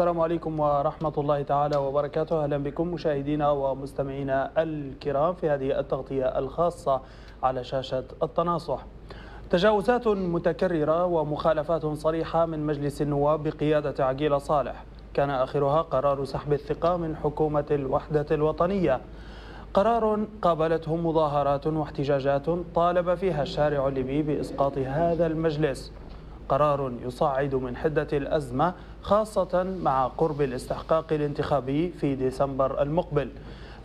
السلام عليكم ورحمة الله تعالى وبركاته. أهلا بكم مشاهدينا ومستمعينا الكرام في هذه التغطية الخاصة على شاشة التناصح. تجاوزات متكررة ومخالفات صريحة من مجلس النواب بقيادة عقيلة صالح كان آخرها قرار سحب الثقة من حكومة الوحدة الوطنية، قرار قابلته مظاهرات واحتجاجات طالب فيها الشارع الليبي بإسقاط هذا المجلس، قرار يصعد من حدة الأزمة خاصة مع قرب الاستحقاق الانتخابي في ديسمبر المقبل.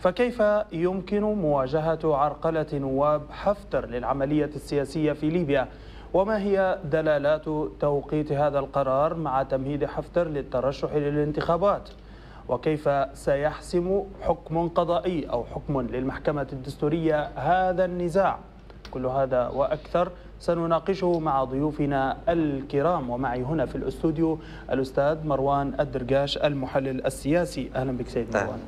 فكيف يمكن مواجهة عرقلة نواب حفتر للعملية السياسية في ليبيا؟ وما هي دلالات توقيت هذا القرار مع تمهيد حفتر للترشح للانتخابات؟ وكيف سيحسم حكم قضائي أو حكم للمحكمة الدستورية هذا النزاع؟ كل هذا وأكثر سنناقشه مع ضيوفنا الكرام، ومعي هنا في الاستوديو الأستاذ مروان الدرقاش المحلل السياسي. أهلا بك سيد مروان.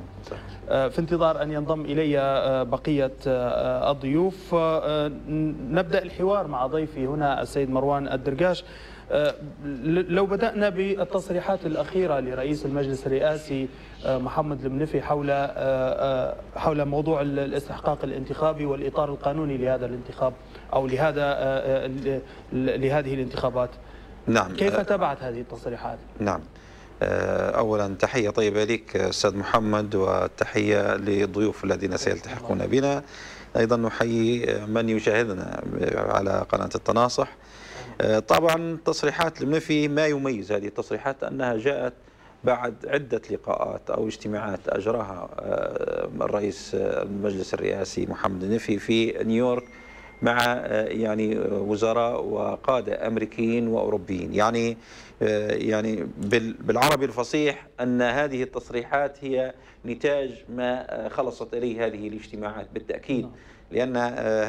في انتظار أن ينضم إلي بقية الضيوف نبدأ الحوار مع ضيفي هنا السيد مروان الدرقاش. لو بدأنا بالتصريحات الأخيرة لرئيس المجلس الرئاسي محمد المنفي حول موضوع الاستحقاق الانتخابي والإطار القانوني لهذا الانتخاب أو لهذه الانتخابات. نعم. كيف تبعت هذه التصريحات؟ نعم. أولا تحية طيبة لك أستاذ محمد، وتحية للضيوف الذين سيلتحقون بنا. أيضا نحيي من يشاهدنا على قناة التناصح. طبعا تصريحات المنفي ما يميز هذه التصريحات أنها جاءت بعد عدة لقاءات أو اجتماعات أجراها الرئيس المجلس الرئاسي محمد المنفي في نيويورك مع وزراء وقادة أمريكيين وأوروبيين. يعني بالعربي الفصيح أن هذه التصريحات هي نتاج ما خلصت إليه هذه الاجتماعات بالتأكيد، لأن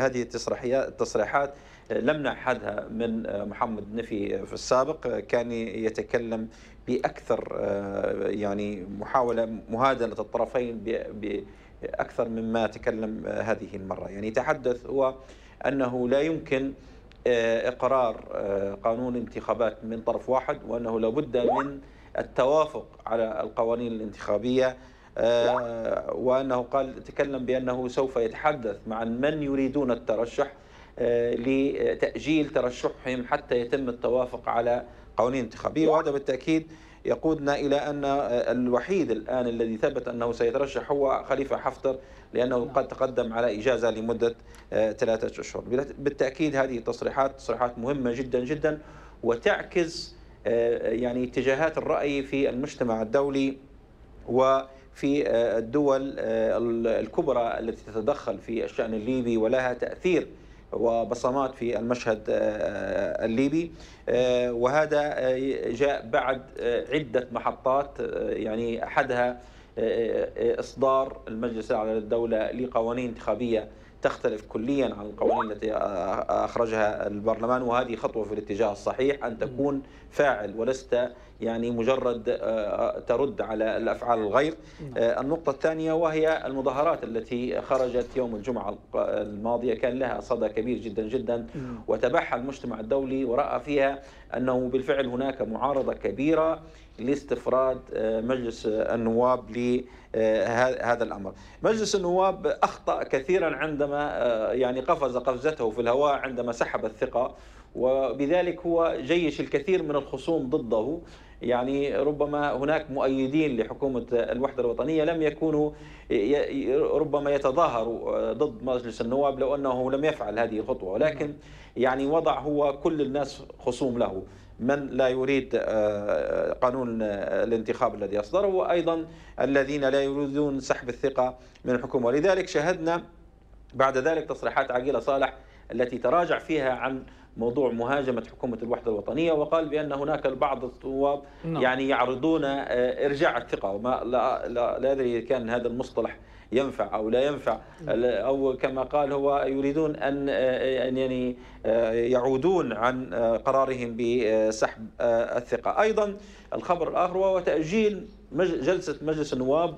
هذه التصريحات لم نعهدها من محمد المنفي في السابق. كان يتكلم بأكثر محاولة مهادنة الطرفين بأكثر مما تكلم هذه المرة. تحدث هو أنه لا يمكن إقرار قانون انتخابات من طرف واحد، وأنه لابد من التوافق على القوانين الانتخابية، وأنه تكلم بأنه سوف يتحدث مع من يريدون الترشح لتأجيل ترشحهم حتى يتم التوافق على قوانين انتخابية. وهذا بالتأكيد يقودنا إلى أن الوحيد الآن الذي ثبت أنه سيترشح هو خليفة حفتر، لأنه قد تقدم على إجازة لمدة 3 أشهر. بالتأكيد هذه تصريحات مهمة جدا جدا، وتعكس اتجاهات الرأي في المجتمع الدولي وفي الدول الكبرى التي تتدخل في الشأن الليبي ولها تأثير وبصمات في المشهد الليبي. وهذا جاء بعد عدة محطات، أحدها إصدار المجلس الأعلى للدولة لقوانين انتخابية تختلف كليا عن القوانين التي أخرجها البرلمان، وهذه خطوة في الاتجاه الصحيح أن تكون فاعل ولست مجرد ترد على الأفعال الغير. النقطة الثانية وهي المظاهرات التي خرجت يوم الجمعة الماضية، كان لها صدى كبير جدا جدا، وتبعها المجتمع الدولي ورأى فيها أنه بالفعل هناك معارضة كبيرة لاستفراد مجلس النواب لهذا الأمر. مجلس النواب أخطأ كثيرا عندما قفز قفزته في الهواء عندما سحب الثقة، وبذلك هو جيش الكثير من الخصوم ضده. ربما هناك مؤيدين لحكومة الوحدة الوطنية لم يكونوا ربما يتظاهروا ضد مجلس النواب لو أنه لم يفعل هذه الخطوة، ولكن وضع هو كل الناس خصوم له، من لا يريد قانون الانتخاب الذي أصدره، وأيضا الذين لا يريدون سحب الثقة من الحكومة. ولذلك شاهدنا بعد ذلك تصريحات عقيلة صالح التي تراجع فيها عن موضوع مهاجمة حكومة الوحدة الوطنية، وقال بأن هناك البعض الطواب يعرضون إرجاع الثقة. لا أدري كان هذا المصطلح ينفع أو لا ينفع، أو كما قال هو يريدون أن يعودون عن قرارهم بسحب الثقة. أيضا الخبر الآخر هو تأجيل جلسة مجلس النواب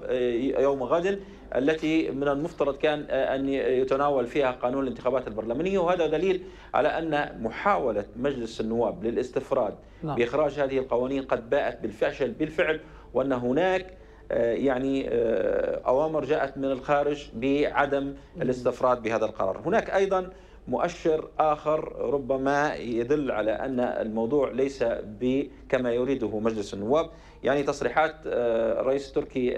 يوم غد التي من المفترض كان أن يتناول فيها قانون الانتخابات البرلمانية، وهذا دليل على أن محاولة مجلس النواب للاستفراد بإخراج هذه القوانين قد باءت بالفشل بالفعل، وأن هناك يعني أوامر جاءت من الخارج بعدم الاستفراد بهذا القرار. هناك أيضا مؤشر آخر ربما يدل على أن الموضوع ليس كما يريده مجلس النواب، يعني تصريحات الرئيس التركي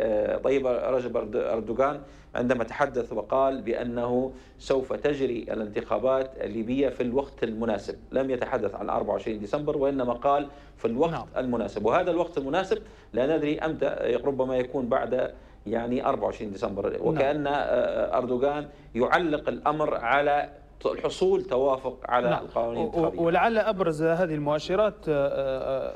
طيب رجب أردوغان عندما تحدث وقال بأنه سوف تجري الانتخابات الليبية في الوقت المناسب، لم يتحدث عن 24 ديسمبر وإنما قال في الوقت المناسب، وهذا الوقت المناسب لا ندري أمتى، ربما يكون بعد يعني 24 ديسمبر، وكأن أردوغان يعلق الأمر على الحصول توافق على القوانين الانتخابية. ولعل أبرز هذه المؤشرات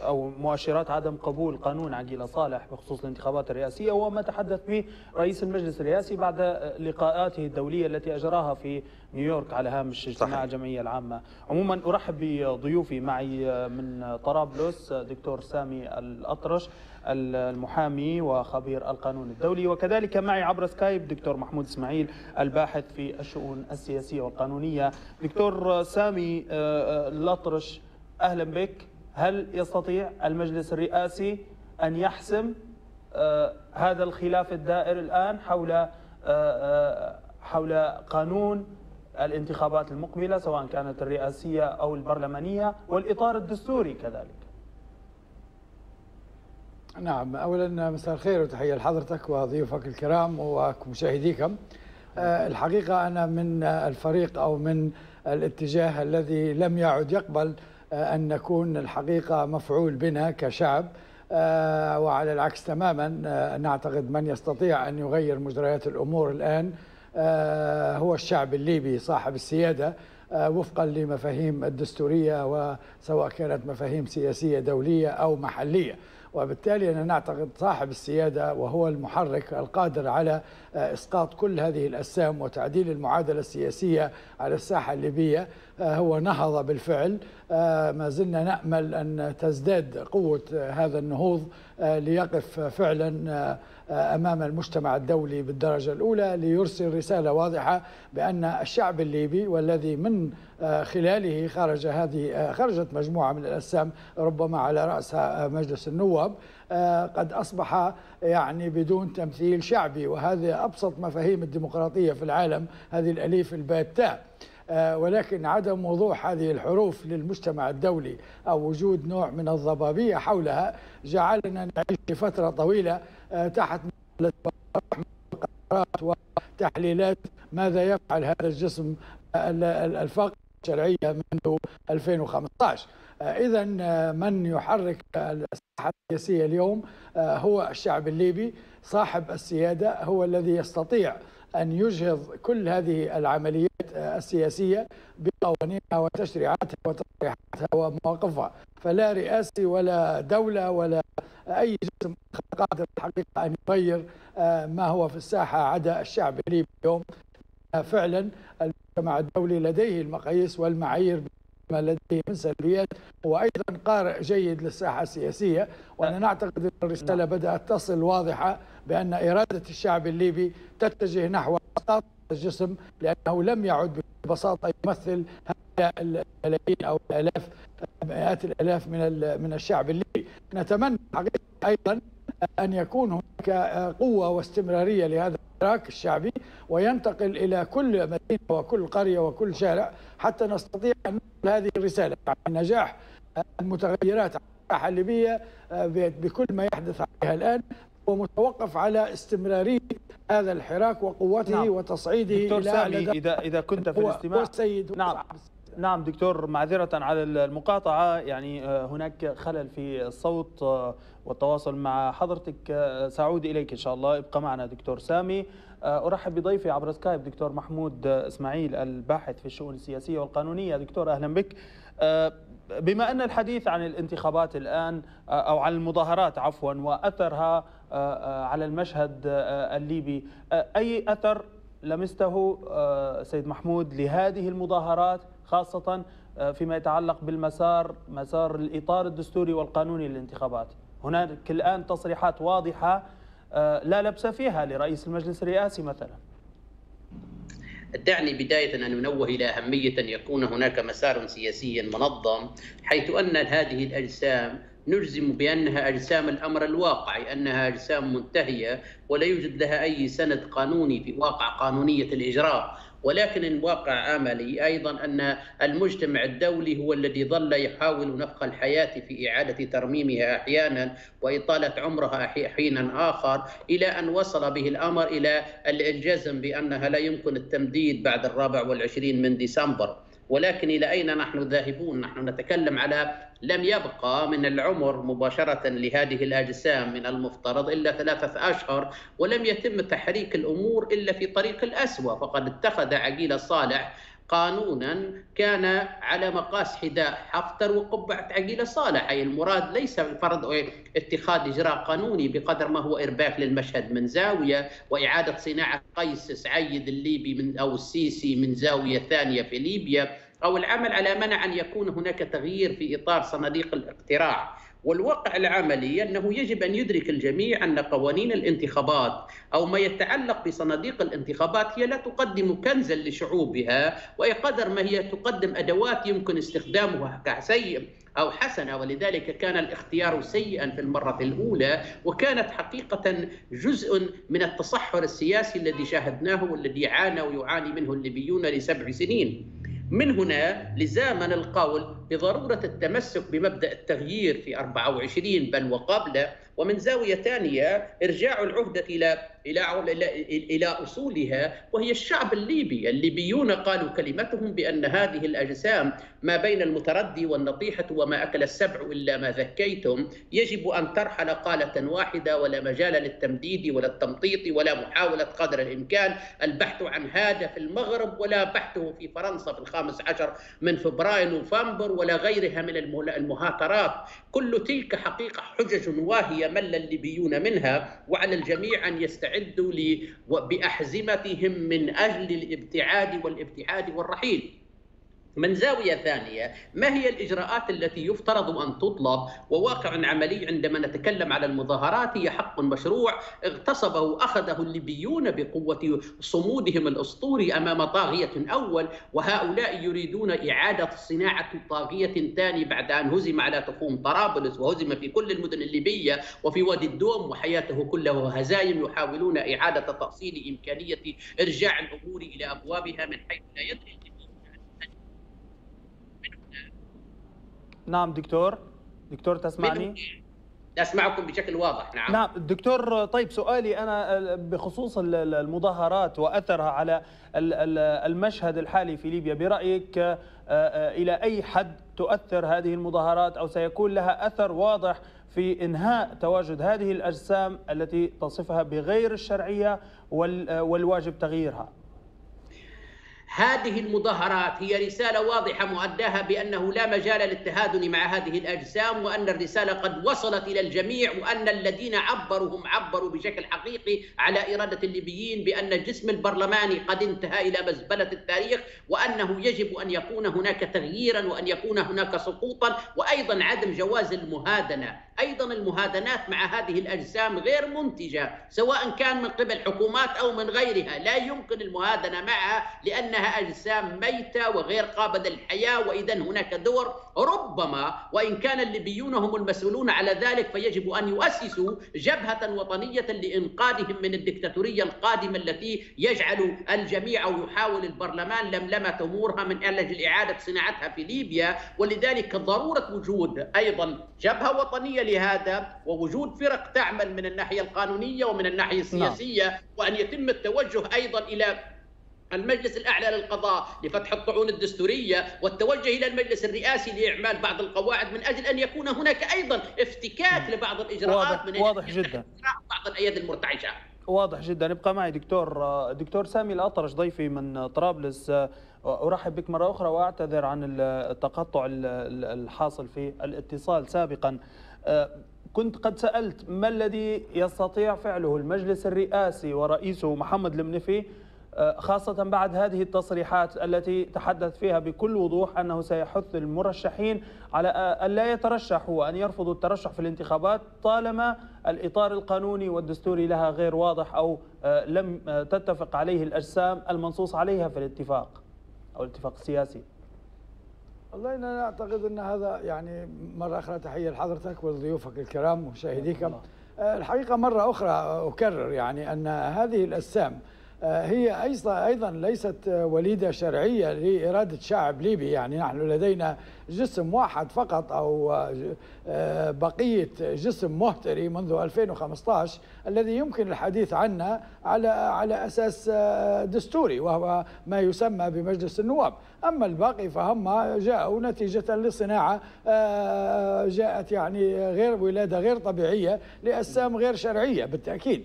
أو مؤشرات عدم قبول قانون عقيلة صالح بخصوص الانتخابات الرئاسية وما تحدث به رئيس المجلس الرئاسي بعد لقاءاته الدولية التي أجراها في نيويورك على هامش اجتماع الجمعية العامة. عموما أرحب بضيوفي، معي من طرابلس دكتور سامي الأطرش المحامي وخبير القانون الدولي، وكذلك معي عبر سكايب دكتور محمود إسماعيل الباحث في الشؤون السياسية والقانونية. دكتور سامي الأطرش أهلا بك، هل يستطيع المجلس الرئاسي أن يحسم هذا الخلاف الدائر الآن حول قانون الانتخابات المقبلة سواء كانت الرئاسية أو البرلمانية والإطار الدستوري كذلك؟ نعم، أولا مساء الخير وتحية لحضرتك وضيوفك الكرام ومشاهديكم. الحقيقة أنا من الفريق أو من الاتجاه الذي لم يعد يقبل أن نكون الحقيقة مفعول بنا كشعب، وعلى العكس تماما نعتقد من يستطيع أن يغير مجريات الأمور الآن هو الشعب الليبي صاحب السيادة وفقا لمفاهيم الدستورية وسواء كانت مفاهيم سياسية دولية أو محلية، وبالتالي أنا نعتقد صاحب السيادة وهو المحرك القادر على إسقاط كل هذه الأسام وتعديل المعادلة السياسية على الساحة الليبية هو نهض بالفعل. ما زلنا نأمل أن تزداد قوة هذا النهوض ليقف فعلا أمام المجتمع الدولي بالدرجة الأولى، ليرسل رسالة واضحة بأن الشعب الليبي والذي من خلاله خرجت مجموعة من الأسام ربما على رأسها مجلس النواب قد أصبح يعني بدون تمثيل شعبي، وهذا أبسط مفاهيم الديمقراطية في العالم، هذه الأليف الباء تاء. ولكن عدم وضوح هذه الحروف للمجتمع الدولي أو وجود نوع من الضبابية حولها جعلنا نعيش لفترة طويلة تحت قرارات وتحليلات ماذا يفعل هذا الجسم الفاقد الشرعية منذ 2015. إذا من يحرك الساحة السياسية اليوم هو الشعب الليبي صاحب السيادة، هو الذي يستطيع أن يجهض كل هذه العمليات السياسية بقوانينها وتشريعاتها وتصريحاتها ومواقفها، فلا رئاسي ولا دولة ولا أي جسم قادر الحقيقة أن يغير ما هو في الساحة عدا الشعب الليبي اليوم. فعلا المجتمع الدولي لديه المقاييس والمعايير ما لديه من سلبيات، وأيضا قارئ جيد للساحة السياسية، وأنا نعتقد أن الرسالة بدأت تصل واضحة بأن إرادة الشعب الليبي تتجه نحو إسقاط الجسم، لأنه لم يعد ببساطة يمثل الملايين أو الآلاف مئات الآلاف من الشعب الليبي. نتمنى حقيقة أيضا أن يكون هناك قوة واستمرارية لهذا الحراك الشعبي وينتقل إلى كل مدينة وكل قرية وكل شارع حتى نستطيع أن ننقل هذه الرسالة عن نجاح المتغيرات على الساحة الليبية بكل ما يحدث عليها الآن، ومتوقف على استمرارية هذا الحراك وقوته وتصعيده. دكتور سامي إذا كنت في الاستماع نعم دكتور، معذرة على المقاطعة، يعني هناك خلل في الصوت والتواصل مع حضرتك، سأعود إليك إن شاء الله، ابقى معنا دكتور سامي. أرحب بضيفي عبر سكايب دكتور محمود إسماعيل الباحث في الشؤون السياسية والقانونية. دكتور أهلا بك، بما أن الحديث عن الانتخابات الآن أو عن المظاهرات عفوا وأثرها على المشهد الليبي، أي أثر لمسته سيد محمود لهذه المظاهرات خاصة فيما يتعلق بالمسار، مسار الإطار الدستوري والقانوني للانتخابات؟ هناك الآن تصريحات واضحة لا لبس فيها لرئيس المجلس الرئاسي مثلا. دعني بداية أن ننوه إلى أهمية أن يكون هناك مسار سياسي منظم، حيث أن هذه الأجسام نجزم بأنها أجسام الأمر الواقعي، أنها أجسام منتهية ولا يوجد لها أي سند قانوني في واقع قانونية الإجراء. ولكن الواقع عملي أيضا أن المجتمع الدولي هو الذي ظل يحاول نفق الحياة في إعادة ترميمها أحيانا وإطالة عمرها حينا آخر، إلى أن وصل به الأمر إلى الجزم بأنها لا يمكن التمديد بعد 24 ديسمبر. ولكن إلى أين نحن ذاهبون؟ نحن نتكلم على لم يبقى من العمر مباشرة لهذه الأجسام من المفترض إلا 3 أشهر، ولم يتم تحريك الأمور إلا في طريق الأسوأ. فقد اتخذ عقيلة صالح قانونا كان على مقاس حذاء حفتر وقبعة عقيلة صالح، أي المراد ليس فرض اتخاذ إجراء قانوني بقدر ما هو إرباك للمشهد من زاوية، وإعادة صناعة قيس سعيد الليبي أو السيسي من زاوية ثانية في ليبيا، أو العمل على منع أن يكون هناك تغيير في إطار صناديق الاقتراع. والواقع العملي أنه يجب أن يدرك الجميع أن قوانين الانتخابات أو ما يتعلق بصناديق الانتخابات هي لا تقدم كنزا لشعوبها، وقدر ما هي تقدم أدوات يمكن استخدامها كسيء أو حسنة. ولذلك كان الاختيار سيئا في المرة الأولى، وكانت حقيقة جزء من التصحر السياسي الذي شاهدناه والذي عانى ويعاني منه الليبيون ل7 سنين. من هنا لزاما القول بضرورة التمسك بمبدأ التغيير في 24 بل وقبله، ومن زاوية ثانية إرجاع العهدة إلى أصولها، وهي الشعب الليبي. الليبيون قالوا كلمتهم بأن هذه الأجسام ما بين المتردي والنطيحة وما أكل السبع إلا ما ذكيتم، يجب أن ترحل قالة واحدة، ولا مجال للتمديد ولا التمطيط ولا محاولة قدر الإمكان البحث عن هذا في المغرب، ولا بحثه في فرنسا في 15 فبراير ونوفمبر، ولا غيرها من المهاترات. كل تلك حقيقة حجج واهية مل الليبيون منها، وعلى الجميع أن يستعدوا بأحزمتهم من أجل الابتعاد والابتعاد والرحيل. من زاوية ثانية، ما هي الإجراءات التي يفترض أن تطلب؟ وواقع عملي عندما نتكلم على المظاهرات هي حق مشروع اغتصبه وأخذه الليبيون بقوة صمودهم الأسطوري أمام طاغية أول، وهؤلاء يريدون إعادة صناعة طاغية ثاني بعد أن هزم على تخوم طرابلس وهزم في كل المدن الليبية وفي وادي الدوم وحياته كلها هزايم، يحاولون إعادة تأصيل إمكانية إرجاع الأمور إلى أبوابها من حيث لا يدري. نعم دكتور تسمعني؟ أسمعكم بشكل واضح. نعم دكتور. طيب سؤالي أنا بخصوص المظاهرات وأثرها على المشهد الحالي في ليبيا، برأيك إلى أي حد تؤثر هذه المظاهرات أو سيكون لها أثر واضح في إنهاء تواجد هذه الأجسام التي تصفها بغير الشرعية والواجب تغييرها؟ هذه المظاهرات هي رسالة واضحة مؤداها بأنه لا مجال للتهادن مع هذه الأجسام، وأن الرسالة قد وصلت إلى الجميع، وأن الذين عبروا هم عبروا بشكل حقيقي على إرادة الليبيين بأن الجسم البرلماني قد انتهى إلى مزبلة التاريخ، وأنه يجب أن يكون هناك تغييرا وأن يكون هناك سقوطا، وأيضا عدم جواز المهادنة. أيضا المهادنات مع هذه الأجسام غير منتجة، سواء كان من قبل حكومات أو من غيرها، لا يمكن المهادنة معها لأنها أجسام ميتة وغير قابلة للحياة. وإذا هناك دور ربما، وإن كان الليبيون هم المسؤولون على ذلك، فيجب أن يؤسسوا جبهة وطنية لإنقاذهم من الدكتاتورية القادمة التي يجعل الجميع أو يحاول البرلمان لملمة أمورها من أجل إعادة صناعتها في ليبيا. ولذلك ضرورة وجود أيضا جبهة وطنية لهذا، ووجود فرق تعمل من الناحية القانونية ومن الناحية السياسية، وأن يتم التوجه أيضا إلى المجلس الأعلى للقضاء لفتح الطعون الدستورية، والتوجه إلى المجلس الرئاسي لإعمال بعض القواعد من أجل أن يكون هناك أيضا افتكاك لبعض الإجراءات. واضح جدا. بعض الأياد المرتعشة. واضح جدا. ابقى معي دكتور سامي الأطرش ضيفي من طرابلس. أرحب بك مرة أخرى وأعتذر عن التقطع الحاصل في الاتصال سابقا. كنت قد سألت ما الذي يستطيع فعله المجلس الرئاسي ورئيسه محمد المنفي، خاصة بعد هذه التصريحات التي تحدث فيها بكل وضوح أنه سيحث المرشحين على أن لا يترشحوا وأن يرفضوا الترشح في الانتخابات طالما الإطار القانوني والدستوري لها غير واضح أو لم تتفق عليه الأجسام المنصوص عليها في الاتفاق أو الاتفاق السياسي. والله أنا أعتقد أن هذا يعني مرة أخرى تحية لحضرتك ولضيوفك الكرام ومشاهديكم. الحقيقة مرة أخرى أكرر يعني أن هذه الأجسام هي أيضا ليست وليدة شرعية لإرادة شعب ليبي، يعني نحن لدينا جسم واحد فقط أو بقية جسم مهتري منذ 2015 الذي يمكن الحديث عنه على أساس دستوري، وهو ما يسمى بمجلس النواب. أما الباقي فهم جاءوا نتيجة لصناعة جاءت يعني غير ولادة غير طبيعية لأجسام غير شرعية بالتأكيد،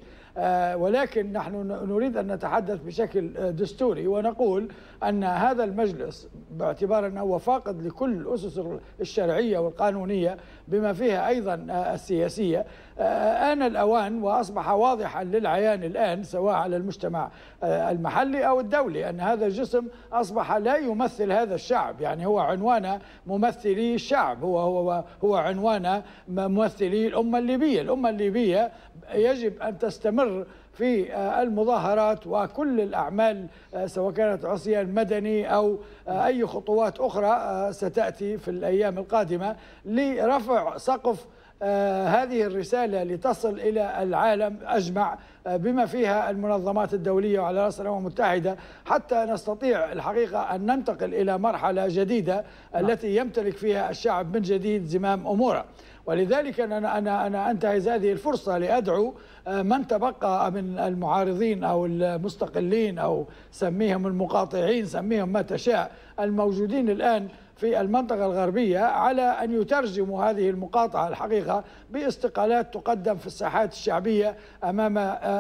ولكن نحن نريد أن نتحدث بشكل دستوري ونقول أن هذا المجلس باعتبار أنه فاقد لكل الأسس الشرعية والقانونية بما فيها أيضا السياسية، آن الأوان وأصبح واضحا للعيان الآن سواء على المجتمع المحلي أو الدولي أن هذا الجسم أصبح لا يمثل هذا الشعب، يعني هو عنوانه ممثلي الشعب، هو عنوانه ممثلي الأمة الليبية. الأمة الليبية يجب أن تستمر في المظاهرات وكل الأعمال سواء كانت عصيان مدني أو أي خطوات أخرى ستأتي في الأيام القادمة لرفع سقف هذه الرسالة لتصل إلى العالم أجمع بما فيها المنظمات الدولية وعلى رأس الأمم المتحدة، حتى نستطيع الحقيقة أن ننتقل إلى مرحلة جديدة التي يمتلك فيها الشعب من جديد زمام أموره. ولذلك أنا أنتهز هذه الفرصة لأدعو من تبقى من المعارضين أو المستقلين أو سميهم المقاطعين سميهم ما تشاء الموجودين الآن في المنطقة الغربية على أن يترجموا هذه المقاطعة الحقيقة باستقالات تقدم في الساحات الشعبية أمام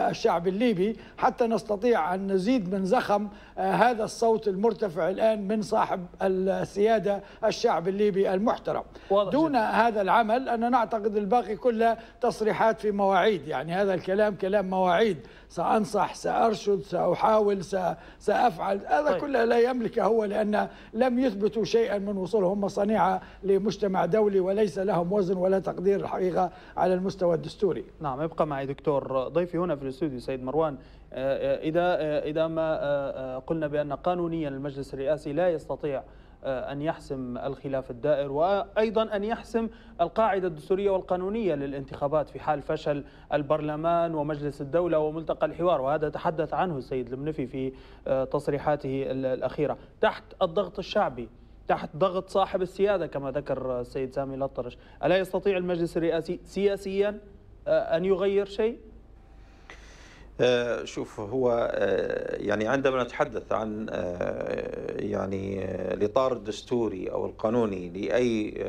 الشعب الليبي، حتى نستطيع أن نزيد من زخم هذا الصوت المرتفع الآن من صاحب السيادة الشعب الليبي المحترم. دون هذا العمل أنا نعتقد الباقي كله تصريحات في مواعيد، يعني هذا الكلام كلام مواعيد، سأنصح سأرشد سأحاول سأفعل، هذا طيب. كله لا يملك هو، لأن لم يثبتوا شيئا من وصولهم صنيعة لمجتمع دولي وليس لهم وزن ولا تقدير الحقيقة على المستوى الدستوري. نعم، يبقى معي دكتور ضيفي هنا في الاستوديو سيد مروان. إذا ما قلنا بأن قانونيا المجلس الرئاسي لا يستطيع أن يحسم الخلاف الدائر وأيضا أن يحسم القاعدة الدستورية والقانونية للانتخابات في حال فشل البرلمان ومجلس الدولة وملتقى الحوار، وهذا تحدث عنه السيد المنفي في تصريحاته الأخيرة، تحت الضغط الشعبي تحت ضغط صاحب السيادة كما ذكر السيد سامي الأطرش، ألا يستطيع المجلس الرئاسي سياسيا أن يغير شيء؟ شوف، هو يعني عندما نتحدث عن يعني الإطار الدستوري أو القانوني لأي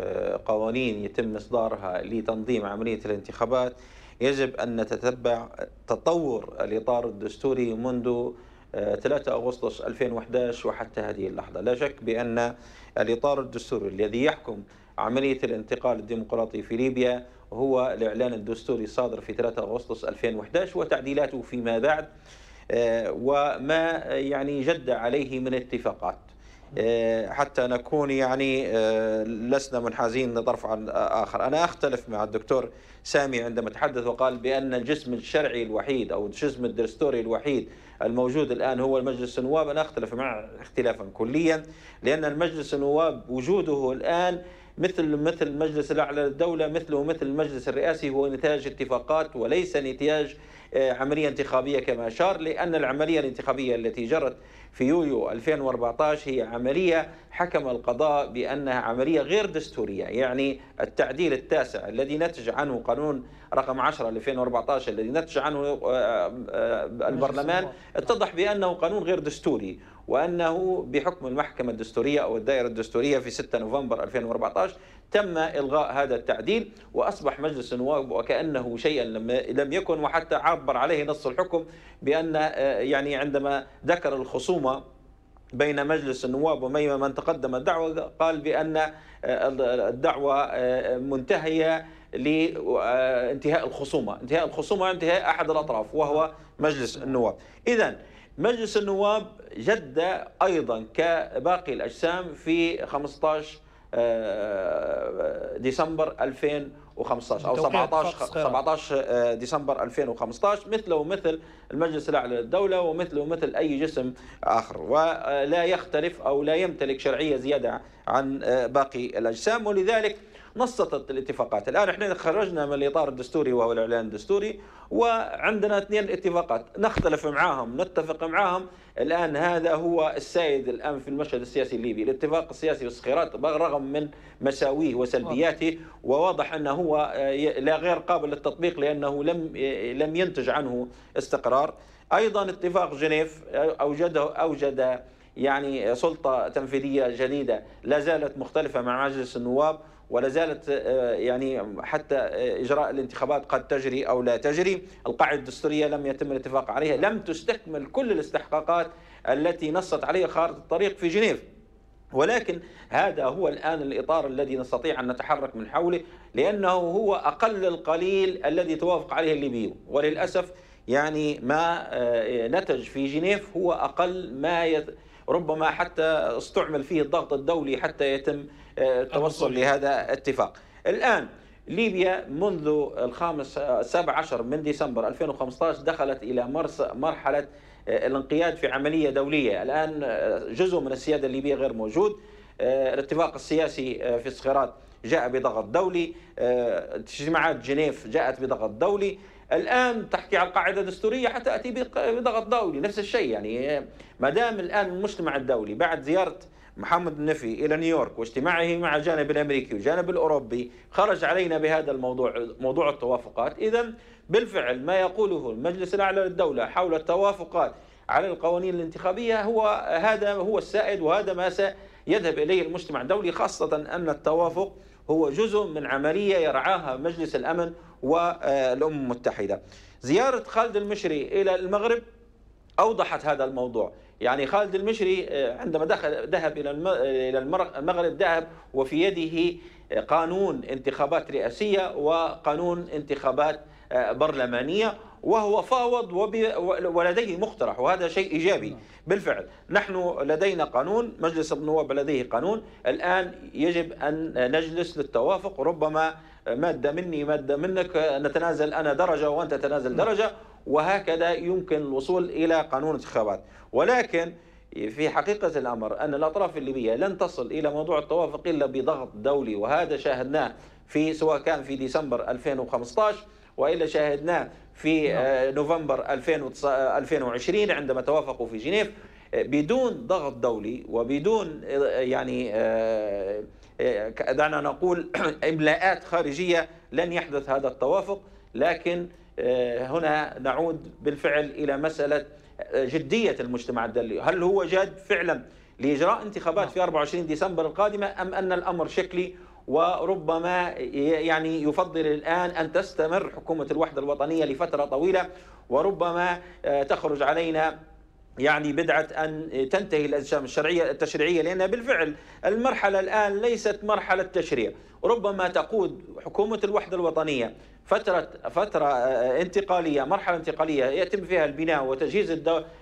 قوانين يتم إصدارها لتنظيم عملية الانتخابات، يجب أن نتتبع تطور الإطار الدستوري منذ 3 أغسطس 2011 وحتى هذه اللحظة. لا شك بأن الإطار الدستوري الذي يحكم عملية الانتقال الديمقراطي في ليبيا هو الإعلان الدستوري الصادر في 3 أغسطس 2011 وتعديلاته فيما بعد وما يعني جد عليه من اتفاقات، حتى نكون يعني لسنا منحازين لطرف عن آخر. أنا أختلف مع الدكتور سامي عندما تحدث وقال بأن الجسم الشرعي الوحيد أو الجسم الدستوري الوحيد الموجود الآن هو المجلس النواب. أنا أختلف مع اختلافا كليا، لأن المجلس النواب وجوده الآن مثل المجلس الأعلى للدولة مثل المجلس الرئاسي هو نتاج اتفاقات وليس نتاج عملية انتخابية كما أشار، لأن العملية الانتخابية التي جرت في يوليو 2014 هي عملية حكم القضاء بأنها عملية غير دستورية، يعني التعديل التاسع الذي نتج عنه قانون رقم 10 2014 الذي نتج عنه البرلمان اتضح بأنه قانون غير دستوري، وأنه بحكم المحكمة الدستورية أو الدائرة الدستورية في 6 نوفمبر 2014 تم إلغاء هذا التعديل، وأصبح مجلس النواب وكأنه شيئا لم يكن، وحتى عبر عليه نص الحكم بأن يعني عندما ذكر الخصومة بين مجلس النواب وبين من تقدم الدعوة قال بأن الدعوة منتهية لانتهاء الخصومة، انتهاء الخصومة انتهاء أحد الأطراف وهو مجلس النواب. إذن مجلس النواب جد أيضا كباقي الأجسام في 15 ديسمبر 2014 2015 أو 17 ديسمبر 2015 مثله مثل المجلس الأعلى للدولة ومثله مثل أي جسم آخر، ولا يختلف أو لا يمتلك شرعية زيادة عن باقي الأجسام. ولذلك نصت الاتفاقات. الآن احنا خرجنا من الإطار الدستوري وهو الإعلان الدستوري، وعندنا 2 اتفاقات نختلف معاهم نتفق معاهم. الآن هذا هو السائد الآن في المشهد السياسي الليبي، الاتفاق السياسي والصخيرات رغم من مساويه وسلبياته، وواضح أنه هو لا غير قابل للتطبيق لأنه لم ينتج عنه استقرار. أيضا اتفاق جنيف أوجد يعني سلطة تنفيذية جديدة لا زالت مختلفة مع مجلس النواب، ولا زالت يعني حتى إجراء الانتخابات قد تجري أو لا تجري. القاعدة الدستورية لم يتم الاتفاق عليها، لم تستكمل كل الاستحقاقات التي نصت عليها خارطة الطريق في جنيف، ولكن هذا هو الآن الإطار الذي نستطيع أن نتحرك من حوله، لأنه هو أقل القليل الذي توافق عليه الليبيون. وللأسف يعني ما نتج في جنيف هو أقل ما ربما حتى استعمل فيه الضغط الدولي حتى يتم التوصل لهذا الاتفاق. الآن ليبيا منذ 17 من ديسمبر 2015 دخلت إلى مرحلة الانقياد في عملية دولية. الآن جزء من السيادة الليبية غير موجود. الاتفاق السياسي في الصخيرات جاء بضغط دولي، اجتماعات جنيف جاءت بضغط دولي، الآن تحكي على القاعدة الدستورية حتأتي بضغط دولي. نفس الشيء يعني ما دام الآن المجتمع الدولي بعد زيارة محمد المنفي إلى نيويورك واجتماعه مع الجانب الأمريكي والجانب الأوروبي خرج علينا بهذا الموضوع، موضوع التوافقات. إذن بالفعل ما يقوله المجلس الأعلى للدولة حول التوافقات على القوانين الانتخابية هو هذا هو السائد، وهذا ما سيذهب إليه المجتمع الدولي، خاصة أن التوافق هو جزء من عملية يرعاها مجلس الأمن والأمم المتحدة. زيارة خالد المشري إلى المغرب أوضحت هذا الموضوع. يعني خالد المشري عندما ذهب إلى المغرب ذهب وفي يده قانون انتخابات رئاسية وقانون انتخابات برلمانية، وهو فاوض ولديه مقترح، وهذا شيء إيجابي بالفعل. نحن لدينا قانون، مجلس النواب لديه قانون، الآن يجب أن نجلس للتوافق، ربما مادة مني مادة منك، نتنازل أنا درجة وأنت تنازل درجة، وهكذا يمكن الوصول إلى قانون انتخابات. ولكن في حقيقة الأمر أن الأطراف الليبية لن تصل إلى موضوع التوافق إلا بضغط دولي، وهذا شاهدناه في سواء كان في ديسمبر 2015 وإلا شاهدناه في نوفمبر 2020 عندما توافقوا في جنيف بدون ضغط دولي وبدون يعني دعنا نقول إملاءات خارجية لن يحدث هذا التوافق. لكن هنا نعود بالفعل إلى مسألة جدية المجتمع الدولي، هل هو جاد فعلا لإجراء انتخابات في 24 ديسمبر القادمة أم أن الأمر شكلي؟ وربما يعني يفضل الآن أن تستمر حكومة الوحدة الوطنية لفترة طويلة، وربما تخرج علينا يعني بدعة أن تنتهي الأجسام التشريعية، لأن بالفعل المرحلة الآن ليست مرحلة تشريع. ربما تقود حكومة الوحدة الوطنية فترة انتقالية، مرحلة انتقالية يتم فيها البناء وتجهيز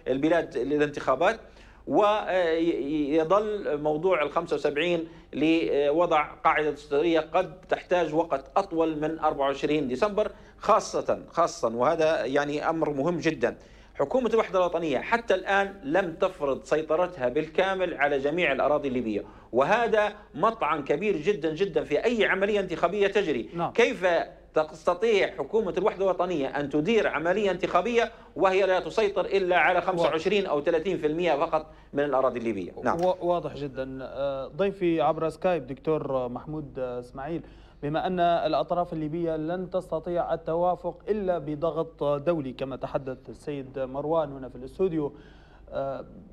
البلاد للانتخابات، ويظل موضوع ال75 لوضع قاعدة دستورية قد تحتاج وقت أطول من 24 ديسمبر خاصة وهذا يعني أمر مهم جدا. حكومة الوحدة الوطنية حتى الآن لم تفرض سيطرتها بالكامل على جميع الأراضي الليبية، وهذا مطعن كبير جدا جدا في أي عملية انتخابية تجري. كيف تستطيع حكومة الوحدة الوطنية أن تدير عملية انتخابية وهي لا تسيطر إلا على 25 أو 30% فقط من الأراضي الليبية؟ واضح جدا. ضيفي عبر سكايب دكتور محمود إسماعيل، بما أن الأطراف الليبية لن تستطيع التوافق إلا بضغط دولي كما تحدث السيد مروان هنا في الاستوديو،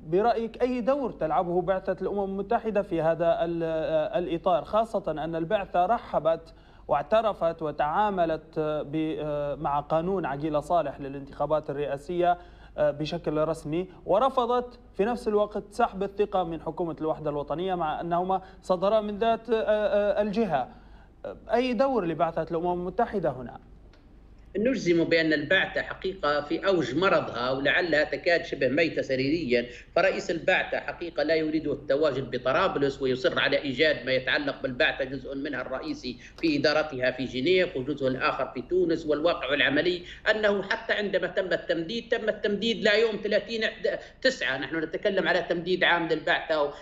برأيك أي دور تلعبه بعثة الأمم المتحدة في هذا الإطار، خاصة أن البعثة رحبت واعترفت وتعاملت مع قانون عقيلة صالح للانتخابات الرئاسية بشكل رسمي، ورفضت في نفس الوقت سحب الثقة من حكومة الوحدة الوطنية مع أنهما صدرا من ذات الجهة؟ أي دور لبعثة الأمم المتحدة هنا؟ نجزم بأن البعثة حقيقة في أوج مرضها ولعلها تكاد شبه ميتة سريريا، فرئيس البعثة حقيقة لا يريد التواجد بطرابلس ويصر على إيجاد ما يتعلق بالبعثة، جزء منها الرئيسي في إدارتها في جنيف وجزء الآخر في تونس. والواقع العملي أنه حتى عندما تم التمديد لا يوم 30/9، نحن نتكلم على تمديد عام للبعثة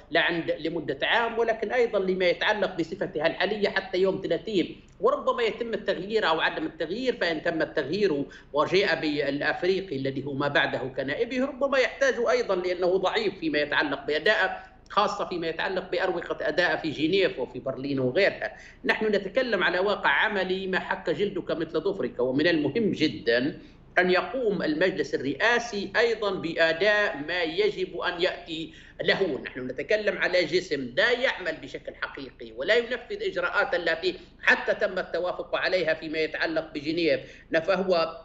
لمدة عام، ولكن أيضا لما يتعلق بصفتها الحالية حتى يوم 30، وربما يتم التغيير أو عدم التغيير. فإن تم التغيير وجاء بالأفريقي الذي هو ما بعده كنائبه ربما يحتاج أيضا، لأنه ضعيف فيما يتعلق بأداءه، خاصة فيما يتعلق بأروقة أداء في جنيف وفي برلين وغيرها. نحن نتكلم على واقع عملي ما حك جلدك مثل ظفرك، ومن المهم جدا أن يقوم المجلس الرئاسي أيضا بأداء ما يجب أن يأتي له. نحن نتكلم على جسم لا يعمل بشكل حقيقي ولا ينفذ إجراءات التي حتى تم التوافق عليها فيما يتعلق بجنيف، فهو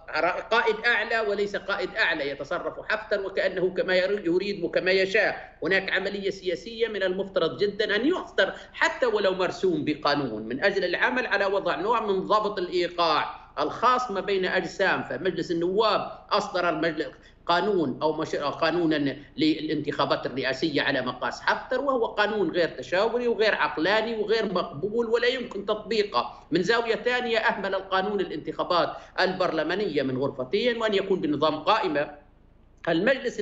قائد أعلى وليس قائد أعلى، يتصرف حفتر وكأنه كما يريد وكما يشاء. هناك عملية سياسية من المفترض جدا أن يحظر حتى ولو مرسوم بقانون من أجل العمل على وضع نوع من ضابط الإيقاع الخاص ما بين أجسام. فمجلس النواب أصدر المجلس قانون أو قانونا للانتخابات الرئاسية على مقاس حفتر، وهو قانون غير تشاوري وغير عقلاني وغير مقبول ولا يمكن تطبيقه. من زاوية ثانية أهمل القانون الانتخابات البرلمانية من غرفتين، وأن يكون بنظام قائمة المجلس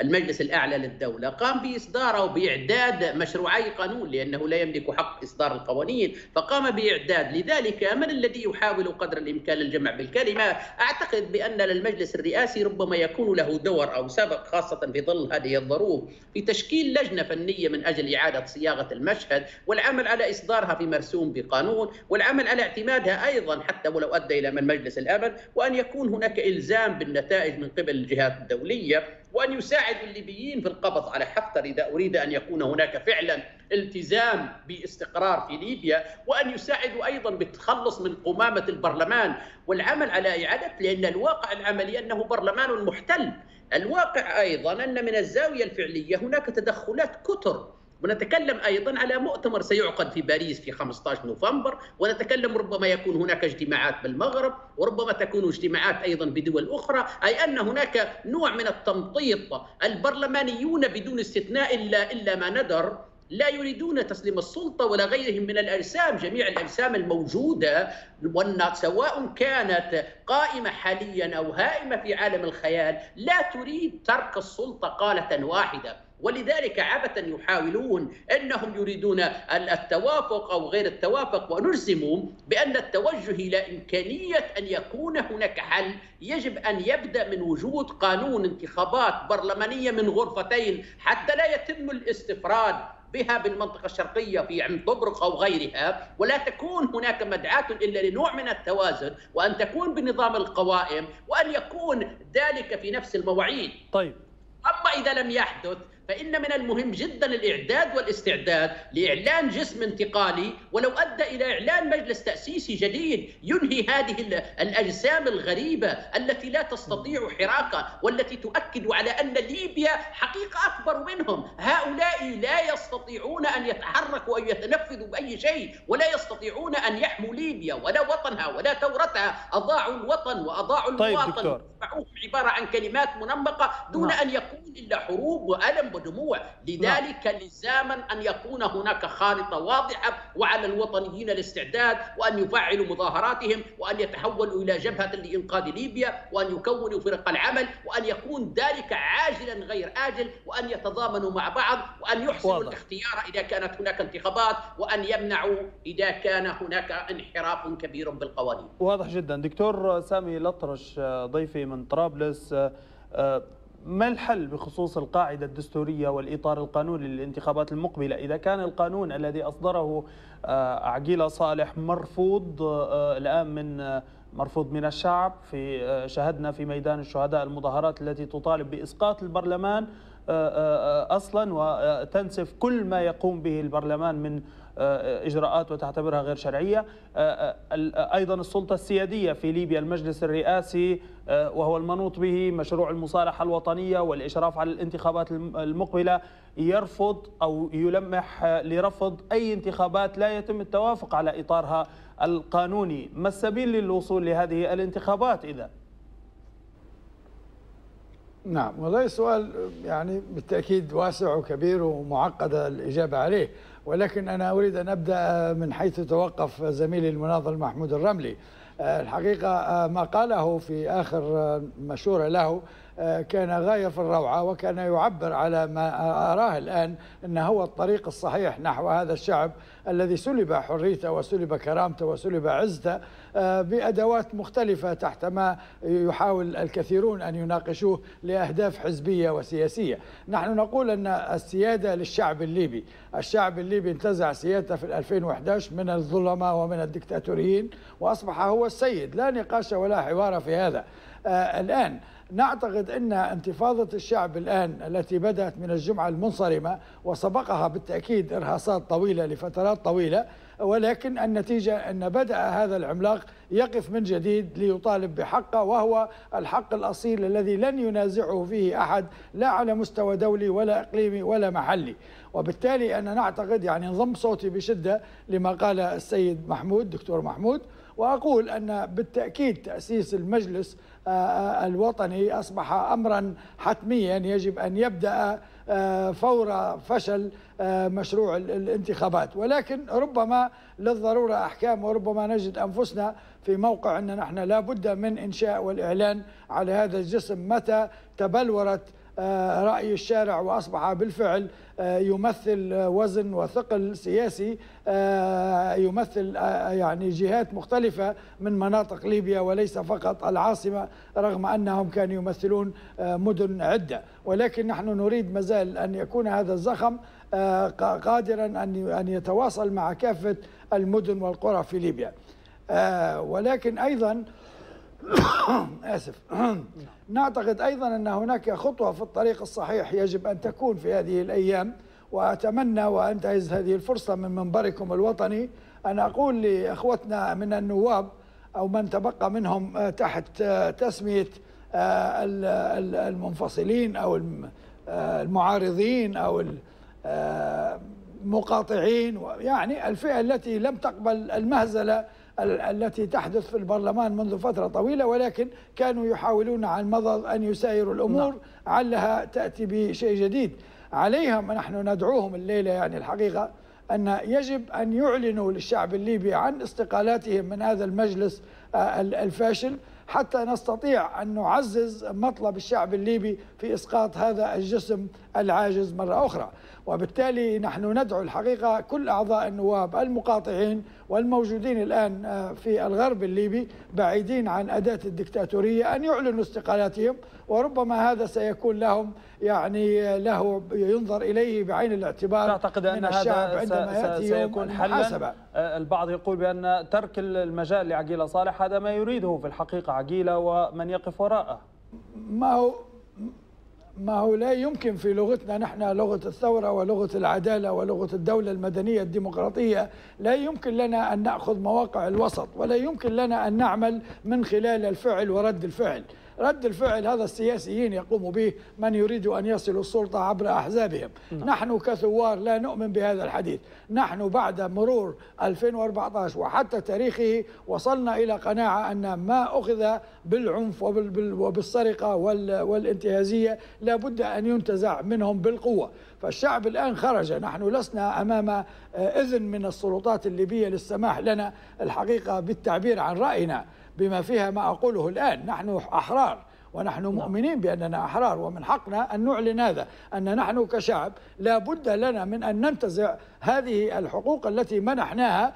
المجلس الأعلى للدولة. قام بإصداره وبإعداد مشروعي قانون لأنه لا يملك حق إصدار القوانين، فقام بإعداد. لذلك من الذي يحاول قدر الإمكان الجمع بالكلمة؟ أعتقد بأن للمجلس الرئاسي ربما يكون له دور أو سبق، خاصة في ظل هذه الظروف، في تشكيل لجنة فنية من أجل إعادة صياغة المشهد والعمل على إصدارها في مرسوم بقانون، والعمل على اعتمادها أيضا حتى ولو أدى إلى من مجلس الأمن، وأن يكون هناك إلزام بالنتائج من قبل الجهات الدولية، وأن يساعد الليبيين في القبض على حفتر إذا أريد أن يكون هناك فعلا التزام باستقرار في ليبيا، وأن يساعد أيضا بالتخلص من قمامة البرلمان والعمل على إعادة، لأن الواقع العملي أنه برلمان محتل. الواقع أيضا أن من الزاوية الفعلية هناك تدخلات كثر، ونتكلم أيضا على مؤتمر سيعقد في باريس في 15 نوفمبر، ونتكلم ربما يكون هناك اجتماعات بالمغرب، وربما تكون اجتماعات أيضا بدول أخرى. أي أن هناك نوع من التمطيط. البرلمانيون بدون استثناء إلا ما ندر لا يريدون تسليم السلطة ولا غيرهم من الأجسام. جميع الأجسام الموجودة سواء كانت قائمة حاليا أو هائمة في عالم الخيال لا تريد ترك السلطة قالة واحدة، ولذلك عبثا يحاولون أنهم يريدون التوافق أو غير التوافق. ونجزم بأن التوجه إلى إمكانية أن يكون هناك حل يجب أن يبدأ من وجود قانون انتخابات برلمانية من غرفتين حتى لا يتم الاستفراد بها بالمنطقة الشرقية في عم طبرق أو غيرها، ولا تكون هناك مدعاة إلا لنوع من التوازن، وأن تكون بنظام القوائم، وأن يكون ذلك في نفس المواعيد. طيب، أما إذا لم يحدث فإن من المهم جدا الإعداد والاستعداد لإعلان جسم انتقالي، ولو أدى إلى إعلان مجلس تأسيسي جديد ينهي هذه الأجسام الغريبة التي لا تستطيع حراكة، والتي تؤكد على أن ليبيا حقيقة أكبر منهم. هؤلاء لا يستطيعون أن يتحركوا أو يتنفذوا بأي شيء، ولا يستطيعون أن يحموا ليبيا ولا وطنها ولا ثورتها. أضاعوا الوطن وأضاعوا المواطن. طيب دكتور، عبارة عن كلمات منمقة دون أن يكون إلا حروب وألم ودموع. لذلك لزاما أن يكون هناك خارطة واضحة، وعلى الوطنيين الاستعداد، وأن يفعلوا مظاهراتهم، وأن يتحولوا إلى جبهة لإنقاذ ليبيا، وأن يكونوا فرق العمل، وأن يكون ذلك عاجلا غير آجل، وأن يتضامنوا مع بعض، وأن يحسنوا الاختيار إذا كانت هناك انتخابات، وأن يمنعوا إذا كان هناك انحراف كبير بالقوانين. واضح جدا. دكتور سامي الأطرش ضيفي من طرابلس، ما الحل بخصوص القاعدة الدستورية والإطار القانوني للانتخابات المقبلة إذا كان القانون الذي أصدره عقيلة صالح مرفوض الآن مرفوض من الشعب؟ شاهدنا في ميدان الشهداء المظاهرات التي تطالب بإسقاط البرلمان أصلا وتنسف كل ما يقوم به البرلمان من إجراءات وتعتبرها غير شرعية. أيضا السلطة السيادية في ليبيا، المجلس الرئاسي وهو المنوط به مشروع المصالحة الوطنية والإشراف على الانتخابات المقبلة، يرفض أو يلمح لرفض أي انتخابات لا يتم التوافق على إطارها القانوني. ما السبيل للوصول لهذه الانتخابات إذا؟ نعم والله سؤال يعني بالتأكيد واسع وكبير ومعقدة الإجابة عليه، ولكن أنا أريد أن أبدأ من حيث توقف زميلي المناضل محمود الرملي. الحقيقة ما قاله في آخر مشورة له كان غاية في الروعة، وكان يعبر على ما أراه الآن أنه هو الطريق الصحيح نحو هذا الشعب الذي سلب حريته وسلب كرامته وسلب عزته بأدوات مختلفة تحت ما يحاول الكثيرون أن يناقشوه لأهداف حزبية وسياسية. نحن نقول أن السيادة للشعب الليبي. الشعب الليبي انتزع سيادته في 2011 من الظلماء ومن الدكتاتوريين وأصبح هو السيد، لا نقاش ولا حوار في هذا. الآن نعتقد أن انتفاضة الشعب الآن التي بدأت من الجمعة المنصرمة وسبقها بالتأكيد إرهاصات طويلة لفترات طويلة، ولكن النتيجة أن بدأ هذا العملاق يقف من جديد ليطالب بحقه، وهو الحق الأصيل الذي لن ينازعه فيه أحد، لا على مستوى دولي ولا إقليمي ولا محلي. وبالتالي أنا نعتقد يعني انضم صوتي بشدة لما قال السيد محمود، دكتور محمود، وأقول أن بالتأكيد تأسيس المجلس الوطني أصبح أمرا حتميا يجب أن يبدأ فور فشل مشروع الانتخابات. ولكن ربما للضرورة أحكام، وربما نجد أنفسنا في موقع أننا نحن لا بد من إنشاء والإعلان على هذا الجسم متى تبلورت رأي الشارع وأصبح بالفعل يمثل وزن وثقل سياسي يمثل يعني جهات مختلفة من مناطق ليبيا وليس فقط العاصمة، رغم أنهم كانوا يمثلون مدن عدة. ولكن نحن نريد مازال أن يكون هذا الزخم قادرا أن يتواصل مع كافة المدن والقرى في ليبيا. ولكن أيضا آسف نعتقد أيضا أن هناك خطوة في الطريق الصحيح يجب أن تكون في هذه الأيام، وأتمنى وأنتهز هذه الفرصة من منبركم الوطني أن أقول لأخوتنا من النواب أو من تبقى منهم تحت تسمية المنفصلين أو المعارضين أو المقاطعين، يعني الفئة التي لم تقبل المهزلة التي تحدث في البرلمان منذ فترة طويلة، ولكن كانوا يحاولون عن مضض أن يسايروا الأمور علها تأتي بشيء جديد. عليهم نحن ندعوهم الليلة يعني الحقيقة أن يجب أن يعلنوا للشعب الليبي عن استقالاتهم من هذا المجلس الفاشل، حتى نستطيع أن نعزز مطلب الشعب الليبي في إسقاط هذا الجسم العاجز مرة أخرى. وبالتالي نحن ندعو الحقيقة كل أعضاء النواب المقاطعين والموجودين الآن في الغرب الليبي بعيدين عن أداة الدكتاتورية أن يعلنوا استقالاتهم، وربما هذا سيكون لهم يعني له ينظر إليه بعين الاعتبار. أعتقد أن هذا سيكون حلا. البعض يقول بأن ترك المجال لعقيلة صالح هذا ما يريده في الحقيقة عقيلة ومن يقف وراءه. ما هو لا يمكن في لغتنا نحن، لغة الثورة ولغة العدالة ولغة الدولة المدنية الديمقراطية، لا يمكن لنا أن نأخذ مواقع الوسط، ولا يمكن لنا أن نعمل من خلال الفعل ورد الفعل. رد الفعل هذا السياسيين يقوم به من يريد أن يصلوا السلطة عبر أحزابهم. نحن كثوار لا نؤمن بهذا الحديث. نحن بعد مرور 2014 وحتى تاريخه وصلنا إلى قناعة أن ما أخذ بالعنف وبالسرقة والانتهازية لا بد أن ينتزع منهم بالقوة. فالشعب الآن خرج، نحن لسنا أمام إذن من السلطات الليبية للسماح لنا الحقيقة بالتعبير عن رأينا بما فيها ما أقوله الآن. نحن أحرار ونحن مؤمنين بأننا أحرار، ومن حقنا أن نعلن هذا، أن نحن كشعب لا بد لنا من أن ننتزع هذه الحقوق التي منحناها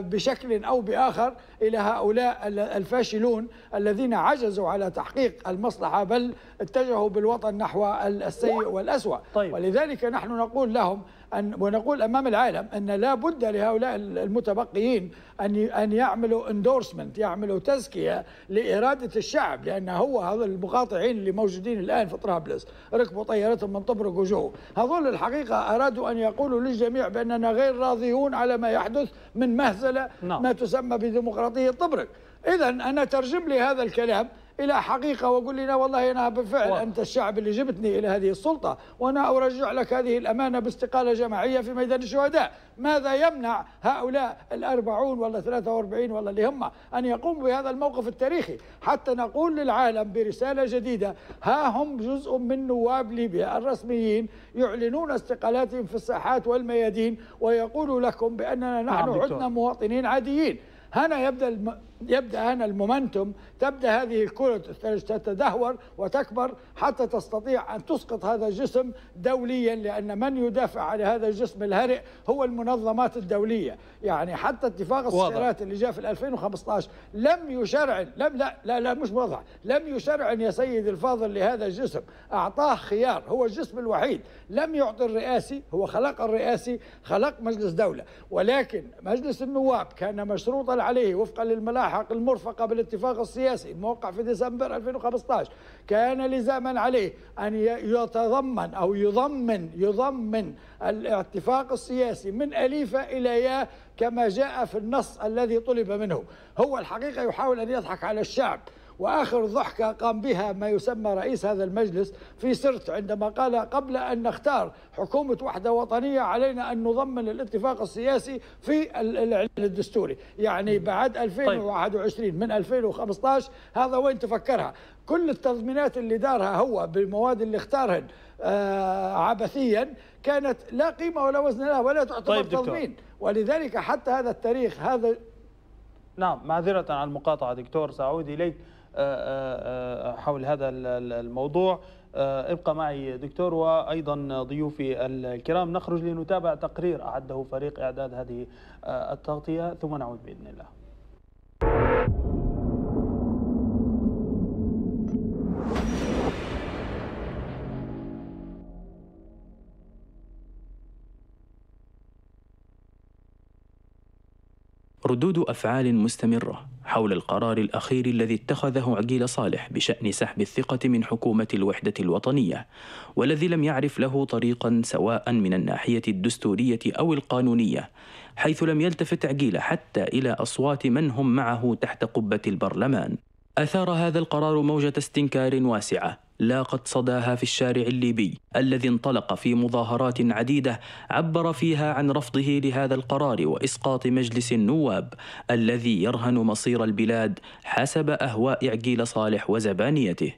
بشكل أو بآخر إلى هؤلاء الفاشلون الذين عجزوا على تحقيق المصلحة بل اتجهوا بالوطن نحو السيء والأسوأ. ولذلك نحن نقول لهم أن ونقول أمام العالم أن لا بد لهؤلاء المتبقيين أن يعملوا اندورسمنت، يعملوا تزكية لإرادة الشعب، لأن هو هذول المقاطعين اللي موجودين الآن في طرابلس ركبوا طيارتهم من طبرق وجو، هذول الحقيقة أرادوا أن يقولوا للجميع بأننا غير راضيون على ما يحدث من مهزلة ما تسمى بديمقراطية طبرق. إذا أنا ترجم لي هذا الكلام إلى حقيقة وقول لنا والله أنا بالفعل أنت الشعب اللي جبتني إلى هذه السلطة، وأنا أرجع لك هذه الأمانة باستقالة جماعية في ميدان الشهداء. ماذا يمنع هؤلاء الأربعون ولا 43 ولا اللي هم أن يقوموا بهذا الموقف التاريخي، حتى نقول للعالم برسالة جديدة ها هم جزء من نواب ليبيا الرسميين يعلنون استقالاتهم في الساحات والميادين ويقولوا لكم بأننا نحن عدنا مواطنين عاديين. هنا يبدأ هنا المومنتوم، تبدأ هذه الكرة تتدهور وتكبر حتى تستطيع أن تسقط هذا الجسم دوليا، لأن من يدافع على هذا الجسم الهرئ هو المنظمات الدولية. يعني حتى اتفاق الصخيرات اللي جاء في 2015 لم يشرعن، لا مش واضح، لم يشرعن يا سيد الفاضل لهذا الجسم، أعطاه خيار، هو الجسم الوحيد لم يعطي الرئاسي، هو خلق الرئاسي، خلق مجلس دولة، ولكن مجلس النواب كان مشروطا عليه وفقا للملاحق المرفقة بالاتفاق السياسي الموقع في ديسمبر 2015 كان لزاما عليه أن يتضمن أو يضمن الاتفاق السياسي من أليفة إلى ياء كما جاء في النص الذي طلب منه. هو الحقيقة يحاول أن يضحك على الشعب، وآخر ضحكة قام بها ما يسمى رئيس هذا المجلس في سرت عندما قال قبل أن نختار حكومة وحدة وطنية علينا أن نضمن الاتفاق السياسي في الإعلان الدستوري. يعني بعد 2021 من 2015 هذا وين تفكرها؟ كل التضمينات اللي دارها هو بالمواد اللي اختارهن عبثيا كانت لا قيمة ولا وزن لها ولا تعتبر تضمين. ولذلك حتى هذا التاريخ هذا معذرة عن المقاطعة دكتور، سأعود إليك حول هذا الموضوع. ابقى معي دكتور وأيضا ضيوفي الكرام. نخرج لنتابع تقرير أعده فريق إعداد هذه التغطية ثم نعود بإذن الله. ردود أفعال مستمرة حول القرار الأخير الذي اتخذه عقيلة صالح بشأن سحب الثقة من حكومة الوحدة الوطنية، والذي لم يعرف له طريقا سواء من الناحية الدستورية أو القانونية، حيث لم يلتفت عقيلة حتى إلى أصوات من هم معه تحت قبة البرلمان. أثار هذا القرار موجة استنكار واسعة لاقت صداها في الشارع الليبي الذي انطلق في مظاهرات عديدة عبر فيها عن رفضه لهذا القرار وإسقاط مجلس النواب الذي يرهن مصير البلاد حسب أهواء عقيلة صالح وزبانيته.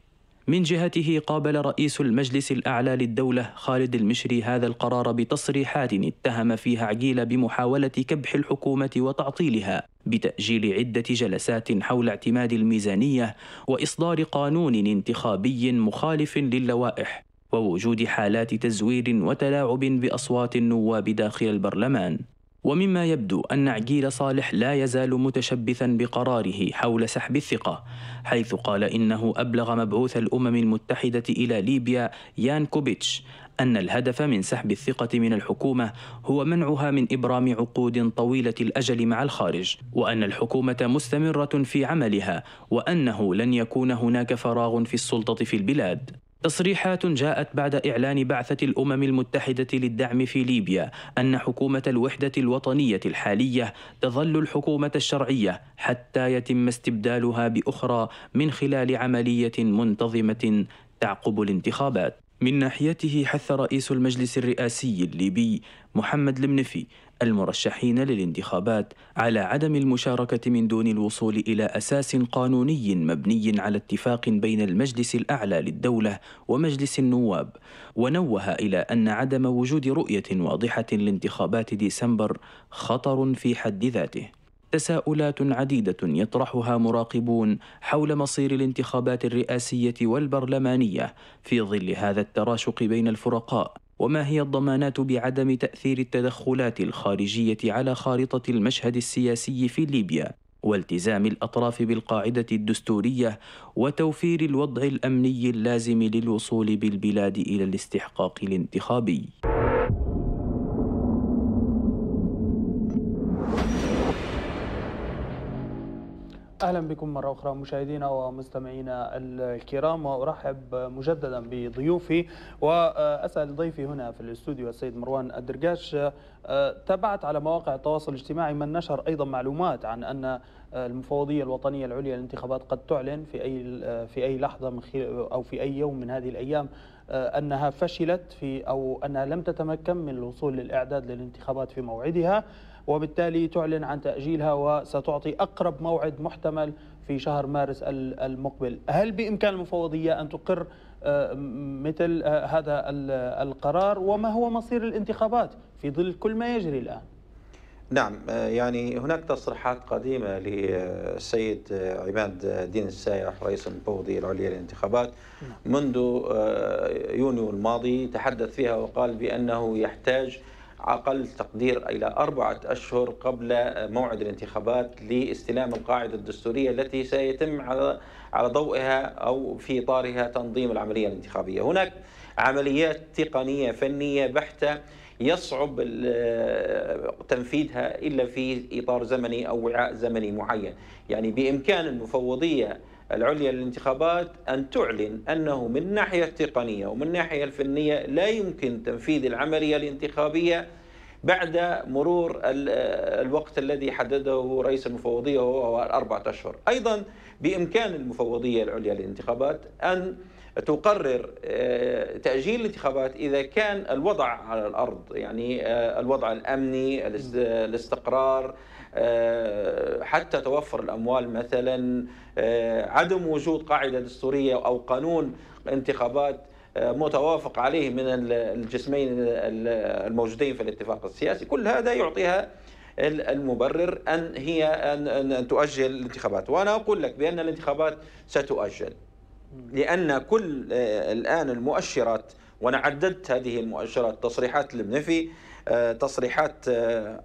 من جهته قابل رئيس المجلس الأعلى للدولة خالد المشري هذا القرار بتصريحات اتهم فيها عقيلة بمحاولة كبح الحكومة وتعطيلها بتأجيل عدة جلسات حول اعتماد الميزانية وإصدار قانون انتخابي مخالف للوائح ووجود حالات تزوير وتلاعب بأصوات النواب داخل البرلمان. ومما يبدو أن عقيلة صالح لا يزال متشبثا بقراره حول سحب الثقة، حيث قال إنه أبلغ مبعوث الأمم المتحدة إلى ليبيا يانكوبيتش أن الهدف من سحب الثقة من الحكومة هو منعها من إبرام عقود طويلة الأجل مع الخارج، وأن الحكومة مستمرة في عملها، وأنه لن يكون هناك فراغ في السلطة في البلاد. تصريحات جاءت بعد إعلان بعثة الأمم المتحدة للدعم في ليبيا أن حكومة الوحدة الوطنية الحالية تظل الحكومة الشرعية حتى يتم استبدالها بأخرى من خلال عملية منتظمة تعقب الانتخابات. من ناحيته حث رئيس المجلس الرئاسي الليبي محمد المنفي المرشحين للانتخابات على عدم المشاركة من دون الوصول إلى أساس قانوني مبني على اتفاق بين المجلس الأعلى للدولة ومجلس النواب، ونوه إلى أن عدم وجود رؤية واضحة لانتخابات ديسمبر خطر في حد ذاته. تساؤلات عديدة يطرحها مراقبون حول مصير الانتخابات الرئاسية والبرلمانية في ظل هذا التراشق بين الفرقاء، وما هي الضمانات بعدم تأثير التدخلات الخارجية على خارطة المشهد السياسي في ليبيا، والتزام الأطراف بالقاعدة الدستورية، وتوفير الوضع الأمني اللازم للوصول بالبلاد إلى الاستحقاق الانتخابي. أهلا بكم مرة أخرى مشاهدينا ومستمعينا الكرام، وأرحب مجددا بضيوفي وأسأل ضيفي هنا في الاستوديو السيد مروان الدرقاش. تابعت على مواقع التواصل الاجتماعي من نشر أيضا معلومات عن أن المفوضية الوطنية العليا للانتخابات قد تعلن في أي لحظة أو في أي يوم من هذه الأيام أنها فشلت أو أنها لم تتمكن من الوصول للإعداد للانتخابات في موعدها، وبالتالي تعلن عن تأجيلها وستعطي أقرب موعد محتمل في شهر مارس المقبل. هل بإمكان المفوضية أن تقر مثل هذا القرار، وما هو مصير الانتخابات في ظل كل ما يجري الآن؟ نعم، يعني هناك تصريحات قديمة للسيد عماد الدين السايح رئيس المفوضية العليا للانتخابات منذ يونيو الماضي تحدث فيها وقال بأنه يحتاج أقل تقدير إلى 4 أشهر قبل موعد الانتخابات لاستلام القاعدة الدستورية التي سيتم على ضوئها أو في إطارها تنظيم العملية الانتخابية. هناك عمليات تقنية فنية بحتة يصعب تنفيذها إلا في إطار زمني أو وعاء زمني معين. يعني بإمكان المفوضية العليا للانتخابات أن تعلن أنه من الناحية التقنية ومن الناحية الفنية لا يمكن تنفيذ العملية الانتخابية بعد مرور الوقت الذي حدده رئيس المفوضية وهو 4 أشهر. أيضا بإمكان المفوضية العليا للانتخابات أن تقرر تأجيل الانتخابات إذا كان الوضع على الأرض، يعني الوضع الأمني، الاستقرار، حتى توفر الأموال مثلا، عدم وجود قاعدة دستورية أو قانون انتخابات متوافق عليه من الجسمين الموجودين في الاتفاق السياسي، كل هذا يعطيها المبرر أن تؤجل الانتخابات. وأنا أقول لك بأن الانتخابات ستؤجل، لأن كل الآن المؤشرات، وأنا عددت هذه المؤشرات، تصريحات المنفي، تصريحات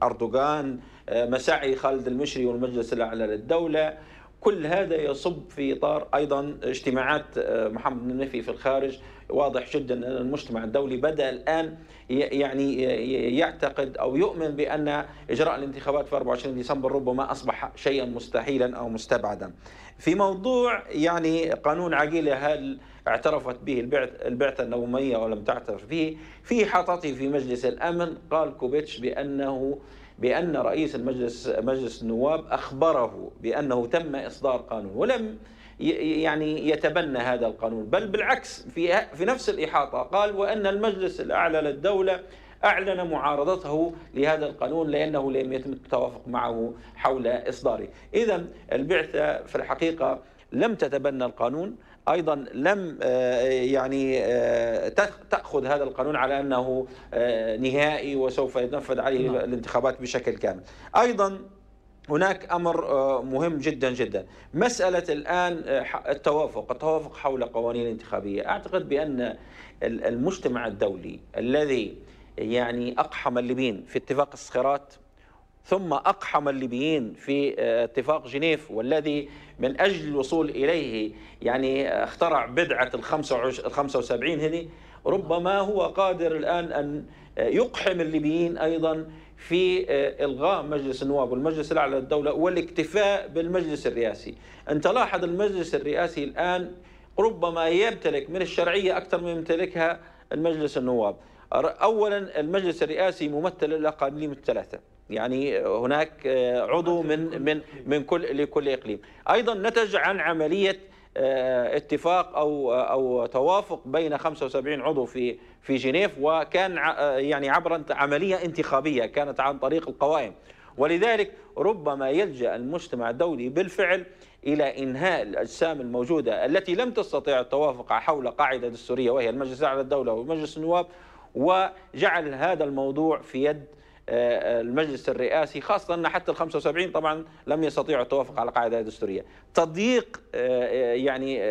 أردوغان، مساعي خالد المشري والمجلس الأعلى للدولة، كل هذا يصب في إطار أيضا اجتماعات محمد المنفي في الخارج. واضح جدا أن المجتمع الدولي بدأ الآن يعني يعتقد أو يؤمن بأن إجراء الانتخابات في 24 ديسمبر ربما أصبح شيئا مستحيلا أو مستبعدا. في موضوع يعني قانون عقيلة، هل اعترفت به البعثة النووية ولم تعترف به؟ في حطته في مجلس الأمن قال كوبيتش بأن رئيس مجلس النواب أخبره بأنه تم إصدار قانون، ولم يعني يتبنى هذا القانون، بل بالعكس في نفس الإحاطة قال وأن المجلس الأعلى للدولة أعلن معارضته لهذا القانون لأنه لم يتم التوافق معه حول إصداره. إذا البعثة في الحقيقة لم تتبنى القانون، أيضا لم يعني تأخذ هذا القانون على أنه نهائي وسوف يتنفذ عليه الانتخابات بشكل كامل. أيضا هناك أمر مهم جدا جدا، مسألة الآن التوافق حول قوانين انتخابية. أعتقد بأن المجتمع الدولي الذي يعني أقحم الليبيين في اتفاق الصخيرات، ثم أقحم الليبيين في اتفاق جنيف، والذي من أجل الوصول إليه يعني اخترع بدعة ال75 هذه، ربما هو قادر الآن أن يقحم الليبيين أيضا في إلغاء مجلس النواب والمجلس الأعلى للدولة والاكتفاء بالمجلس الرئاسي. أن تلاحظ المجلس الرئاسي الآن ربما يمتلك من الشرعية أكثر من يمتلكها المجلس النواب. أولا المجلس الرئاسي ممثل الأقاليم الثلاثة، يعني هناك عضو من لكل إقليم. أيضا نتج عن عملية اتفاق أو توافق بين 75 عضو في جنيف، وكان يعني عبر عملية انتخابية كانت عن طريق القوائم. ولذلك ربما يلجأ المجتمع الدولي بالفعل إلى إنهاء الأجسام الموجودة التي لم تستطيع التوافق حول قاعدة دستورية، وهي المجلس الأعلى للدولة ومجلس النواب، وجعل هذا الموضوع في يد المجلس الرئاسي، خاصة أن حتى ال75 طبعا لم يستطيعوا التوافق على قاعدة دستورية. تضييق يعني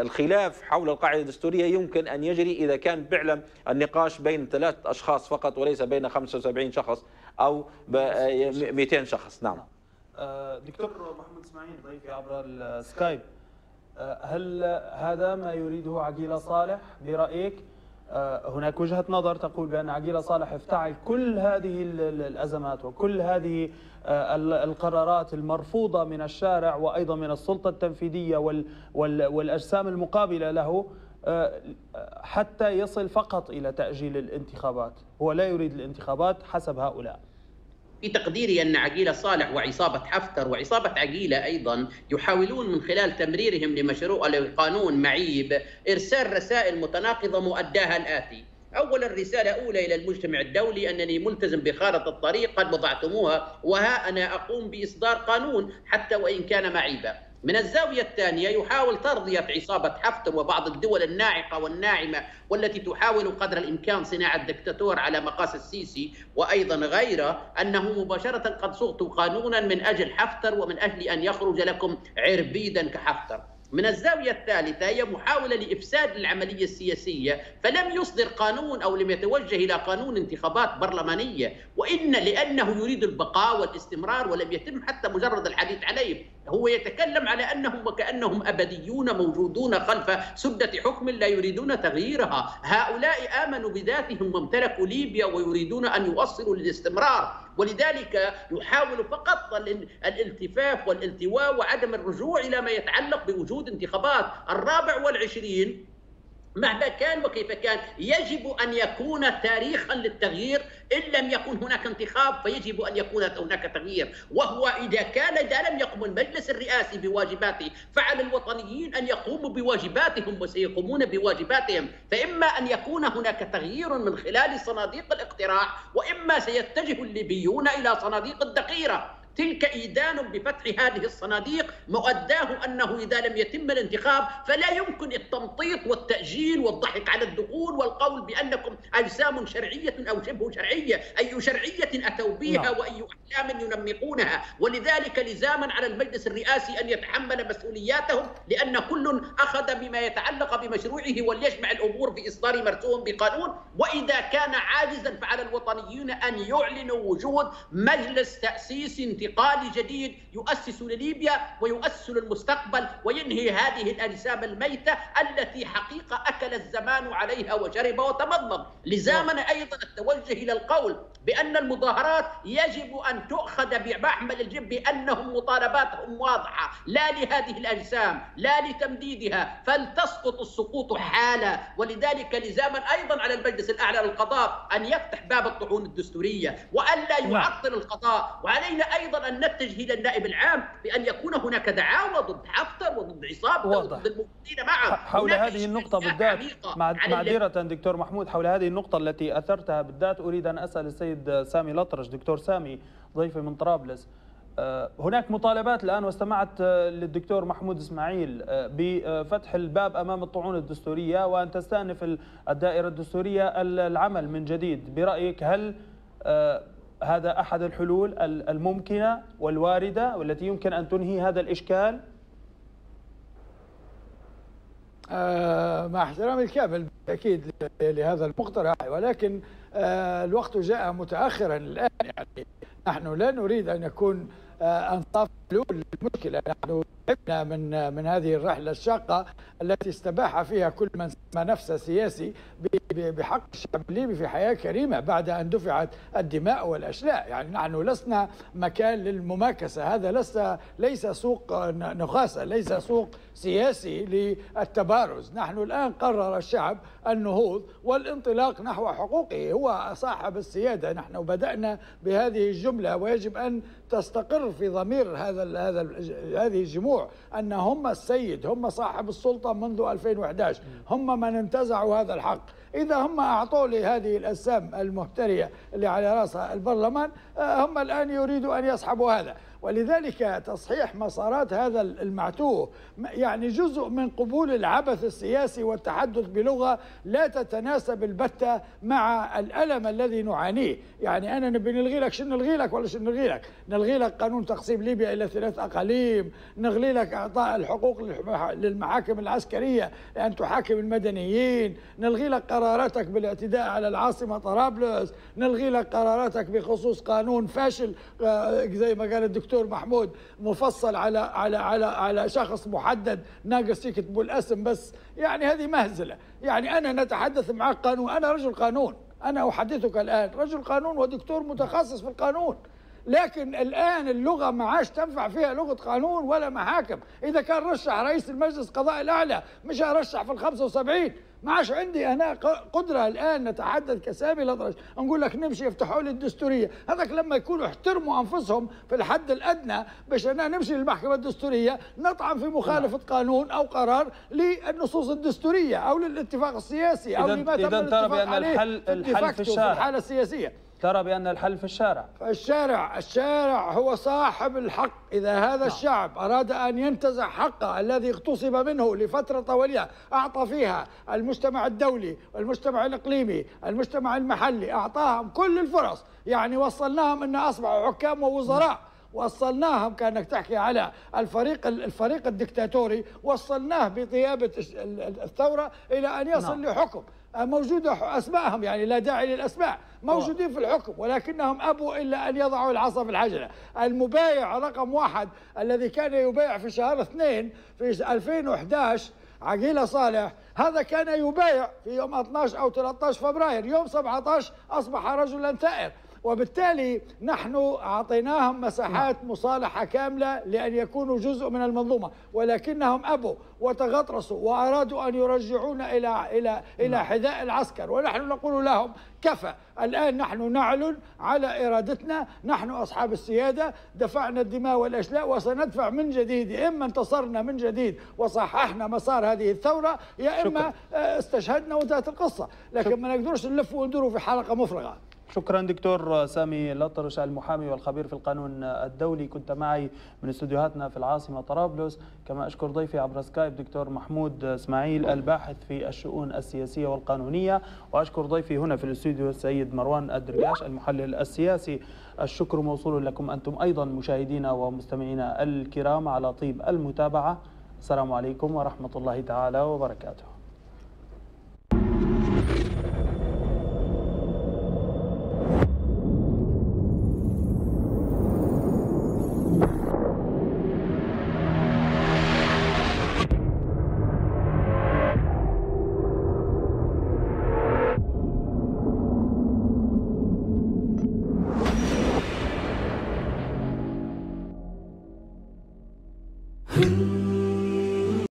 الخلاف حول القاعدة الدستورية يمكن أن يجري إذا كان فعلا النقاش بين 3 أشخاص فقط وليس بين 75 شخص أو 200 شخص. نعم دكتور محمود إسماعيل ضيفي عبر السكايب، هل هذا ما يريده عقيلة صالح برأيك؟ هناك وجهة نظر تقول بأن عقيلة صالح افتعل كل هذه الأزمات وكل هذه القرارات المرفوضة من الشارع وأيضا من السلطة التنفيذية والأجسام المقابلة له حتى يصل فقط إلى تأجيل الانتخابات. هو لا يريد الانتخابات حسب هؤلاء. في تقديري أن عقيلة صالح وعصابة حفتر وعصابة عقيلة أيضا يحاولون من خلال تمريرهم لمشروع القانون معيب إرسال رسائل متناقضة مؤداها الآتي: أولا، رسالة أولى إلى المجتمع الدولي أنني ملتزم بخارطة الطريق قد وضعتموها، وها أنا أقوم بإصدار قانون حتى وإن كان معيبا. من الزاوية الثانية يحاول ترضية عصابة حفتر وبعض الدول الناعقة والناعمة والتي تحاول قدر الإمكان صناعة دكتاتور على مقاس السيسي وأيضا غيره، أنه مباشرة قد صغتوا قانونا من أجل حفتر ومن أجل أن يخرج لكم عربيدا كحفتر. من الزاوية الثالثة هي محاولة لإفساد العملية السياسية، فلم يصدر قانون أو لم يتوجه إلى قانون انتخابات برلمانية، وإن لأنه يريد البقاء والاستمرار ولم يتم حتى مجرد الحديث عليه. هو يتكلم على أنهم وكأنهم أبديون موجودون خلف سدة حكم لا يريدون تغييرها. هؤلاء آمنوا بذاتهم وامتلكوا ليبيا ويريدون أن يوصلوا للاستمرار، ولذلك يحاول فقط الالتفاف والالتواء وعدم الرجوع إلى ما يتعلق بوجود انتخابات. الرابع والعشرين مهما كان وكيف كان يجب أن يكون تاريخا للتغيير. إن لم يكن هناك انتخاب فيجب أن يكون هناك تغيير، وهو إذا لم يقم المجلس الرئاسي بواجباته فعلى الوطنيين أن يقوموا بواجباتهم وسيقومون بواجباتهم. فإما أن يكون هناك تغيير من خلال صناديق الاقتراع، وإما سيتجه الليبيون إلى صناديق الدقيرة. تلك إيدان بفتح هذه الصناديق مؤداه أنه إذا لم يتم الانتخاب فلا يمكن التمطيط والتأجيل والضحك على الدخول والقول بأنكم أجسام شرعية أو شبه شرعية. أي شرعية أتوا بها وأي أحلام ينمقونها. ولذلك لزاما على المجلس الرئاسي أن يتحمل مسؤولياتهم، لأن كل أخذ بما يتعلق بمشروعه وليجمع الأمور في إصدار مرسوم بقانون. وإذا كان عاجزا فعلى الوطنيين أن يعلنوا وجود مجلس تأسيس انتقالي جديد يؤسس لليبيا ويؤسس للمستقبل وينهي هذه الأجسام الميتة التي حقيقة أكل الزمان عليها وشرب وتمضمض. لزامنا أيضا التوجه إلى القول بأن المظاهرات يجب أن تؤخذ بمحمل الجد بأنهم مطالباتهم واضحة، لا لهذه الأجسام لا لتمديدها، فلتسقط السقوط حالا. ولذلك لزاما أيضا على المجلس الأعلى للقضاء أن يفتح باب الطعون الدستورية وألا يعطل القضاء. وعلينا أيضا أن نتجه إلى النائب العام بأن يكون هناك دعاوى ضد حفتر وضد عصابته وضد الموجودين معه حول هذه النقطة بالذات. معذرة دكتور محمود، حول هذه النقطة التي أثرتها بالذات أريد أن أسأل السيد سامي الأطرش. دكتور سامي ضيفي من طرابلس، هناك مطالبات الآن واستمعت للدكتور محمود إسماعيل بفتح الباب أمام الطعون الدستورية وأن تستأنف الدائرة الدستورية العمل من جديد. برأيك هل هذا أحد الحلول الممكنة والواردة والتي يمكن أن تنهي هذا الإشكال؟ مع احترامي الكامل بالتأكيد لهذا المقترح، ولكن الوقت جاء متأخرا الآن. يعني نحن لا نريد أن يكون أنصاف حلول للمشكلة. نحن تعبنا من هذه الرحلة الشاقة التي استباح فيها كل من سمى نفسه سياسي بحق الشعب الليبي في حياة كريمة بعد أن دفعت الدماء والأشلاء. يعني نحن لسنا مكان للمماكسة، هذا ليس سوق نخاسة، ليس سوق سياسي للتبارز. نحن الآن قرر الشعب النهوض والانطلاق نحو حقوقه، هو صاحب السيادة. نحن بدأنا بهذه الجملة ويجب أن تستقر في ضمير هذه الجموع أن هم السيد، هم صاحب السلطة منذ 2011، هم من انتزعوا هذا الحق. إذا هم أعطوا لهذه الأجسام المفترية اللي على رأسها البرلمان، هم الآن يريدوا أن يسحبوا هذا. ولذلك تصحيح مسارات هذا المعتوه يعني جزء من قبول العبث السياسي والتحدث بلغة لا تتناسب البتة مع الألم الذي نعانيه. يعني أنا نبي نلغي لك، شنو نلغي لك ولا شنو نلغي لك؟ نلغي لك قانون تقسيم ليبيا إلى 3 أقاليم، نلغي لك إعطاء الحقوق للمحاكم العسكرية لأن تحاكم المدنيين، نلغي لك قراراتك بالاعتداء على العاصمة طرابلس، نلغي لك قراراتك بخصوص قانون فاشل زي ما قال الدكتور محمود مفصل على على على على شخص محدد، ناقص يكتبوا الاسم بس. يعني هذه مهزلة. يعني أنا نتحدث معك قانون، أنا رجل قانون، أنا أحدثك الآن رجل قانون ودكتور متخصص في القانون، لكن الآن اللغة ما عادش تنفع فيها لغة قانون ولا محاكم. إذا كان رشح رئيس المجلس قضاء الأعلى مش هرشح في ال75، ما عادش عندي أنا قدرة الآن نتحدث كسامي الأطرش نقول لك نمشي يفتحوا لي الدستورية. هذاك لما يكونوا احترموا أنفسهم في الحد الأدنى باش أنا نمشي للمحكمة الدستورية نطعن في مخالفة قانون أو قرار للنصوص الدستورية أو للاتفاق السياسي أو لما تم الاتفاق عليه في الحالة السياسية. ترى بأن الحل في الشارع. الشارع، الشارع هو صاحب الحق. إذا هذا الشعب أراد أن ينتزع حقه الذي اغتصب منه لفترة طويلة، أعطى فيها المجتمع الدولي، المجتمع الإقليمي، المجتمع المحلي، أعطاهم كل الفرص. يعني وصلناهم أن أصبحوا حكام ووزراء، وصلناهم كأنك تحكي على الفريق الدكتاتوري، وصلناه بطيابة الثورة إلى أن يصل لحكم. موجودة أسماءهم، يعني لا داعي للأسماء، موجودين في الحكم ولكنهم أبوا إلا أن يضعوا العصا في الحجرة. المبايع رقم واحد الذي كان يبايع في شهر 2 في 2011 عقيلة صالح، هذا كان يبايع في يوم 12 أو 13 فبراير، يوم 17 أصبح رجلا ثائر. وبالتالي نحن أعطيناهم مساحات مصالحة كاملة لأن يكونوا جزء من المنظومة، ولكنهم أبوا وتغطرسوا وأرادوا أن يرجعونا إلى إلى إلى حذاء العسكر، ونحن نقول لهم كفى. الآن نحن نعلن على إرادتنا، نحن أصحاب السيادة، دفعنا الدماء والأشلاء وسندفع من جديد. يا إما انتصرنا من جديد وصححنا مسار هذه الثورة، يا إما استشهدنا وانتهت القصة، لكن ما نقدرش نلف وندور في حلقة مفرغة. شكرا دكتور سامي الأطرش المحامي والخبير في القانون الدولي، كنت معي من استديوهاتنا في العاصمة طرابلس. كما أشكر ضيفي عبر سكايب دكتور محمود إسماعيل الباحث في الشؤون السياسية والقانونية، وأشكر ضيفي هنا في الاستوديو السيد مروان الدرقاش المحلل السياسي. الشكر موصول لكم أنتم أيضا مشاهدينا ومستمعينا الكرام على طيب المتابعة. السلام عليكم ورحمة الله تعالى وبركاته.